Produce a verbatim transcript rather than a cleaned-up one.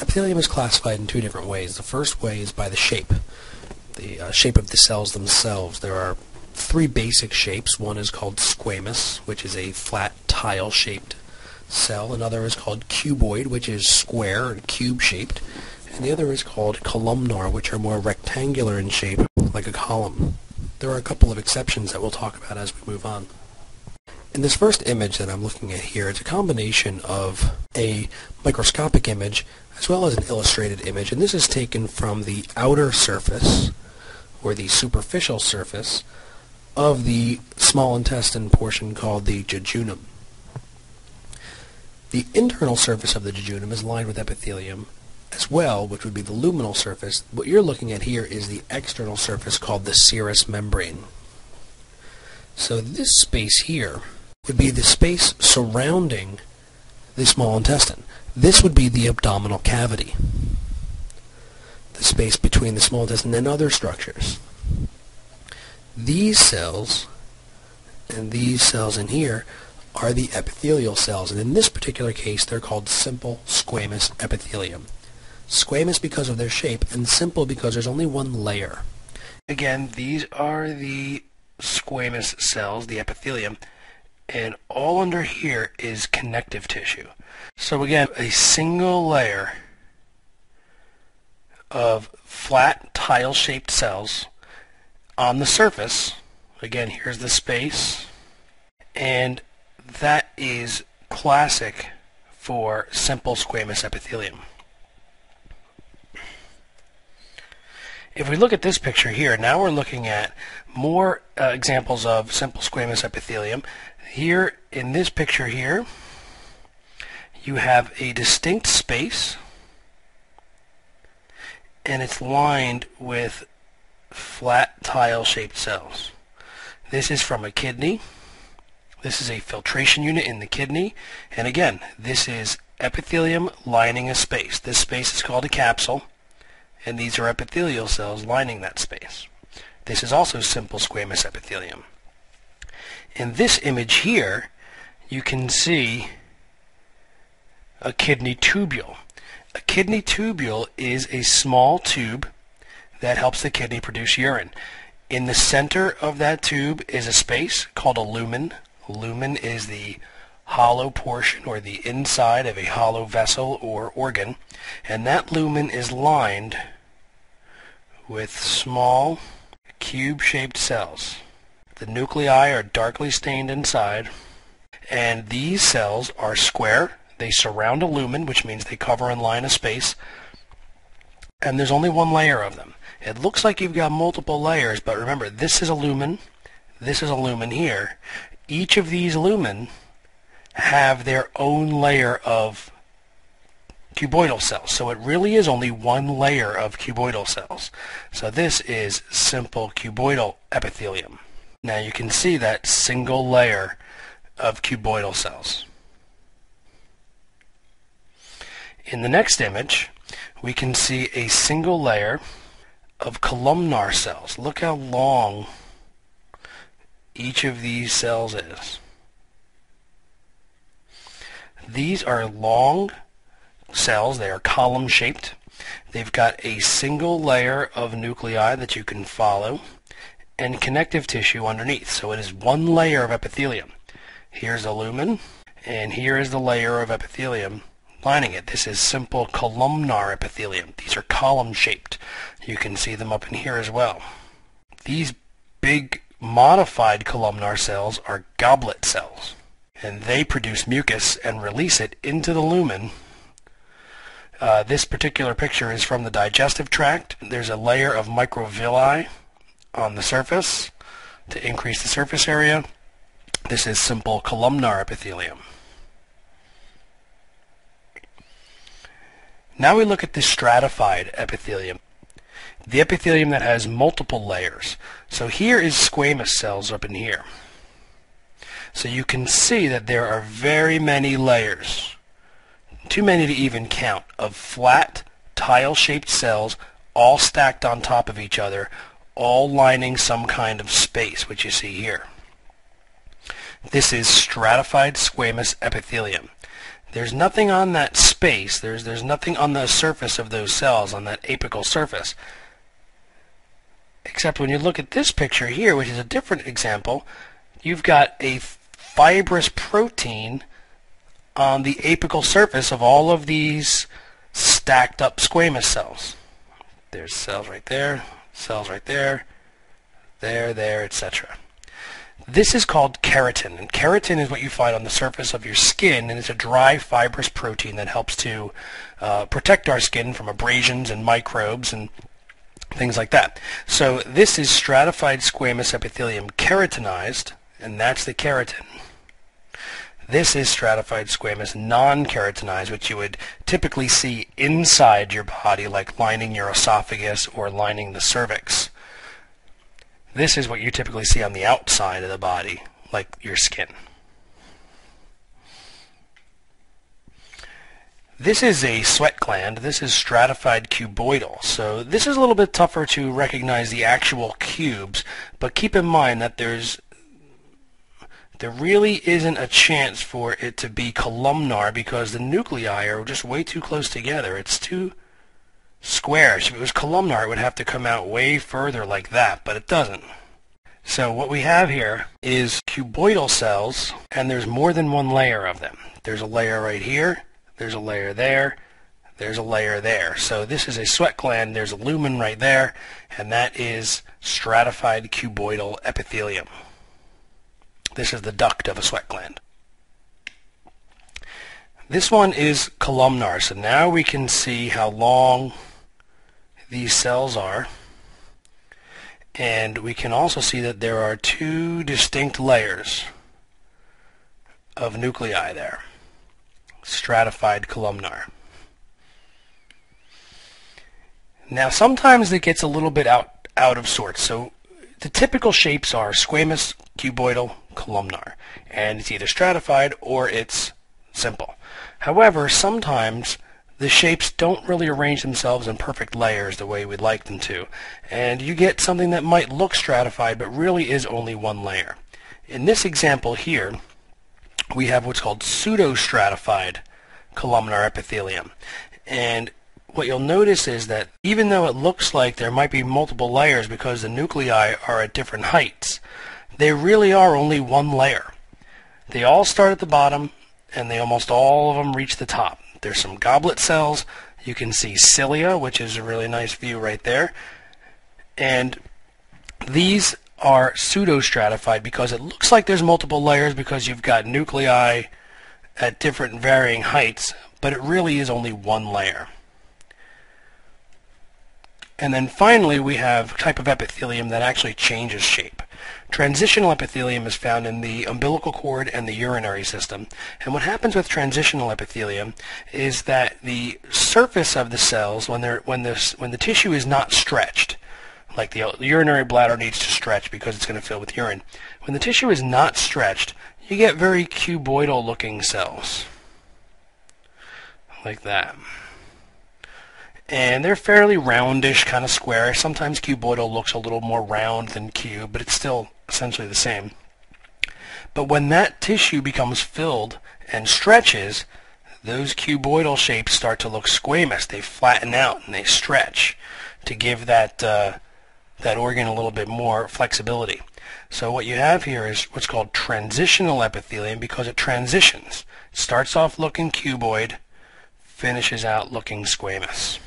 Epithelium is classified in two different ways. The first way is by the shape, the uh, shape of the cells themselves. There are three basic shapes. One is called squamous, which is a flat tile-shaped cell. Another is called cuboid, which is square and cube-shaped. And the other is called columnar, which are more rectangular in shape, like a column. There are a couple of exceptions that we'll talk about as we move on. In this first image that I'm looking at here, it's a combination of a microscopic image as well as an illustrated image, and this is taken from the outer surface, or the superficial surface, of the small intestine portion called the jejunum. The internal surface of the jejunum is lined with epithelium as well, which would be the luminal surface. What you're looking at here is the external surface called the serous membrane. So this space here would be the space surrounding the small intestine. This would be the abdominal cavity, the space between the small intestine and other structures. These cells and these cells in here are the epithelial cells, and in this particular case they're called simple squamous epithelium. Squamous because of their shape, and simple because there's only one layer. Again, these are the squamous cells, the epithelium, and all under here is connective tissue. So again, a single layer of flat tile-shaped cells on the surface. Again, here's the space, and that is classic for simple squamous epithelium. If we look at this picture here, now we're looking at more uh, examples of simple squamous epithelium. Here, in this picture here, you have a distinct space, and it's lined with flat tile-shaped cells. This is from a kidney. This is a filtration unit in the kidney. And again, this is epithelium lining a space. This space is called a capsule, and these are epithelial cells lining that space. This is also simple squamous epithelium. In this image here, you can see a kidney tubule. A kidney tubule is a small tube that helps the kidney produce urine. In the center of that tube is a space called a lumen. Lumen is the hollow portion, or the inside of a hollow vessel or organ, and that lumen is lined with small cube-shaped cells. The nuclei are darkly stained inside, and these cells are square. They surround a lumen, which means they cover and line a space, and there's only one layer of them. It looks like you've got multiple layers, but remember, this is a lumen, this is a lumen here. Each of these lumen have their own layer of cuboidal cells. So it really is only one layer of cuboidal cells. So this is simple cuboidal epithelium. Now you can see that single layer of cuboidal cells. In the next image, we can see a single layer of columnar cells. Look how long each of these cells is. These are long cells. They are column shaped. They've got a single layer of nuclei that you can follow, and connective tissue underneath. So it is one layer of epithelium. Here's a lumen, and here is the layer of epithelium lining it. This is simple columnar epithelium. These are column shaped. You can see them up in here as well. These big modified columnar cells are goblet cells, and they produce mucus and release it into the lumen. Uh, this particular picture is from the digestive tract. There's a layer of microvilli on the surface to increase the surface area. This is simple columnar epithelium. Now we look at the stratified epithelium, the epithelium that has multiple layers. So here is squamous cells up in here. So you can see that there are very many layers, too many to even count, of flat tile-shaped cells all stacked on top of each other, all lining some kind of space, which you see here. This is stratified squamous epithelium. There's nothing on that space space. There's, there's nothing on the surface of those cells, on that apical surface. Except when you look at this picture here, which is a different example, you've got a fibrous protein on the apical surface of all of these stacked up squamous cells. There's cells right there, cells right there, there, there, et cetera. This is called keratin, and keratin is what you find on the surface of your skin, and it's a dry fibrous protein that helps to uh, protect our skin from abrasions and microbes and things like that. So this is stratified squamous epithelium keratinized, and that's the keratin. This is stratified squamous non-keratinized, which you would typically see inside your body, like lining your esophagus or lining the cervix. This is what you typically see on the outside of the body, like your skin. This is a sweat gland. This is stratified cuboidal. So this is a little bit tougher to recognize the actual cubes, but keep in mind that there's there really isn't a chance for it to be columnar because the nuclei are just way too close together. It's too square. If it was columnar, it would have to come out way further like that, but it doesn't. So what we have here is cuboidal cells, and there's more than one layer of them. There's a layer right here, there's a layer there, there's a layer there. So this is a sweat gland, there's a lumen right there, and that is stratified cuboidal epithelium. This is the duct of a sweat gland. This one is columnar, so now we can see how long these cells are, and we can also see that there are two distinct layers of nuclei there, stratified columnar. Now sometimes it gets a little bit out, out of sorts, so the typical shapes are squamous, cuboidal, columnar, and it's either stratified or it's simple. However, sometimes the shapes don't really arrange themselves in perfect layers the way we'd like them to, and you get something that might look stratified but really is only one layer. In this example here, we have what's called pseudo-stratified columnar epithelium, and what you'll notice is that even though it looks like there might be multiple layers because the nuclei are at different heights, they really are only one layer. They all start at the bottom, and they almost all of them reach the top. There's some goblet cells. You can see cilia, which is a really nice view right there. And these are pseudo-stratified because it looks like there's multiple layers because you've got nuclei at different varying heights, but it really is only one layer. And then finally, we have type of epithelium that actually changes shape. Transitional epithelium is found in the umbilical cord and the urinary system. And what happens with transitional epithelium is that the surface of the cells, when they're when this when the tissue is not stretched, like the urinary bladder needs to stretch because it's going to fill with urine. When the tissue is not stretched, you get very cuboidal-looking cells, like that. And they're fairly roundish, kind of square. Sometimes cuboidal looks a little more round than cube, but it's still essentially the same. But when that tissue becomes filled and stretches, those cuboidal shapes start to look squamous. They flatten out and they stretch to give that, uh, that organ a little bit more flexibility. So what you have here is what's called transitional epithelium because it transitions. It starts off looking cuboid, finishes out looking squamous.